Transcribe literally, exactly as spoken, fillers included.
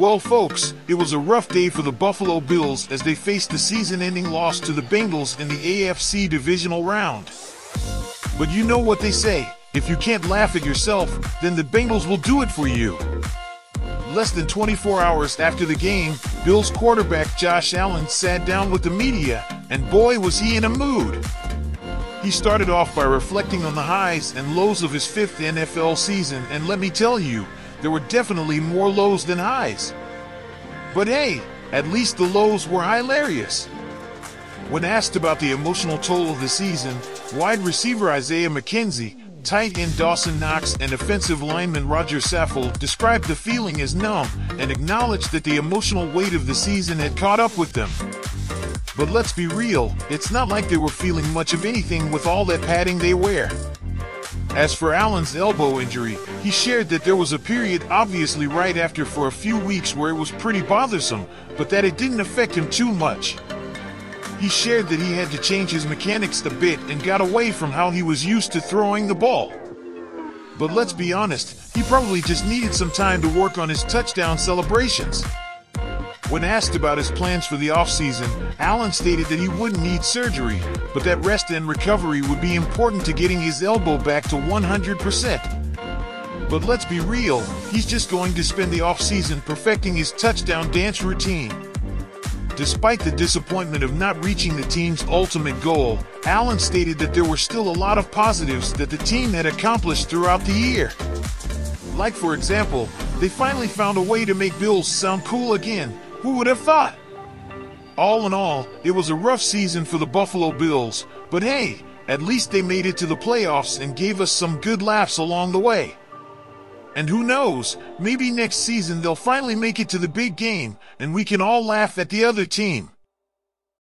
Well, folks, it was a rough day for the Buffalo Bills as they faced the season-ending loss to the Bengals in the A F C Divisional Round. But you know what they say, if you can't laugh at yourself, then the Bengals will do it for you. Less than twenty-four hours after the game, Bills quarterback Josh Allen sat down with the media, and boy was he in a mood. He started off by reflecting on the highs and lows of his fifth N F L season, and let me tell you, there were definitely more lows than highs. But hey, at least the lows were hilarious. When asked about the emotional toll of the season, wide receiver Isaiah McKenzie, tight end Dawson Knox and offensive lineman Roger Saffold described the feeling as numb and acknowledged that the emotional weight of the season had caught up with them. But let's be real, it's not like they were feeling much of anything with all that padding they wear. As for Allen's elbow injury, he shared that there was a period obviously right after for a few weeks where it was pretty bothersome, but that it didn't affect him too much. He shared that he had to change his mechanics a bit and got away from how he was used to throwing the ball. But let's be honest, he probably just needed some time to work on his touchdown celebrations. When asked about his plans for the offseason, Allen stated that he wouldn't need surgery, but that rest and recovery would be important to getting his elbow back to one hundred percent. But let's be real, he's just going to spend the offseason perfecting his touchdown dance routine. Despite the disappointment of not reaching the team's ultimate goal, Allen stated that there were still a lot of positives that the team had accomplished throughout the year. Like, for example, they finally found a way to make Bills sound cool again. Who would have thought? All in all, it was a rough season for the Buffalo Bills, but hey, at least they made it to the playoffs and gave us some good laughs along the way. And who knows, maybe next season they'll finally make it to the big game, and we can all laugh at the other team.